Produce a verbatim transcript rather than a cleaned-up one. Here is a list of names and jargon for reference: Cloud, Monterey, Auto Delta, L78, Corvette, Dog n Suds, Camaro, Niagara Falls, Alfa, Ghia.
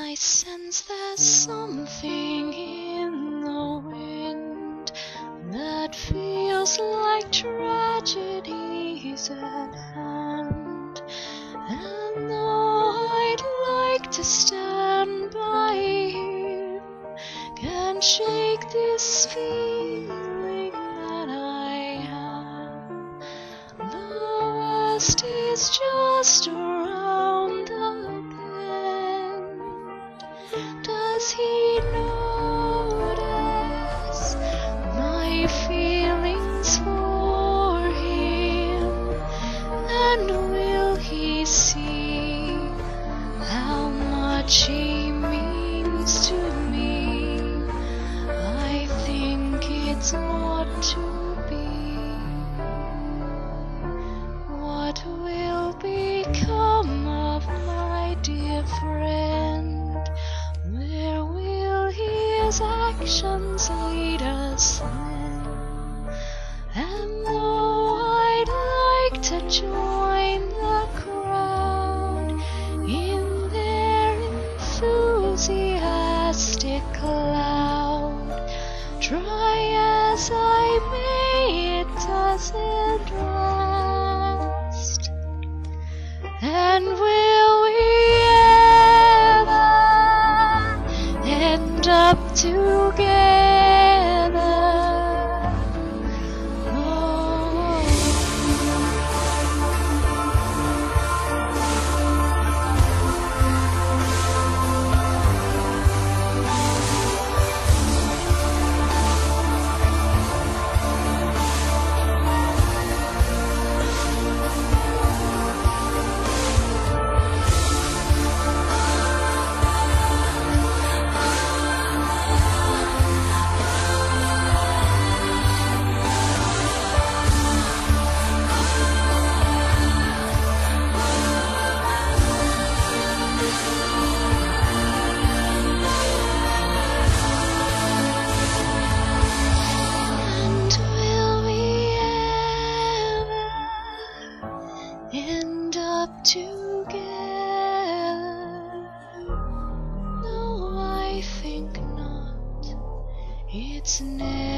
I sense there's something in the wind that feels like tragedy's at hand. And though I'd like to stand by him, can't shake this feeling that I have. The worst is just around the does he notice my feelings for him? And will he see how much he means to me? I think it's ought to be. What will become of my dear friend? His actions lead us then, and though I'd like to join the crowd in their enthusiastic cloud, try as I may, it doesn't last. And will we ever end up together? Together? No, I think not. It's never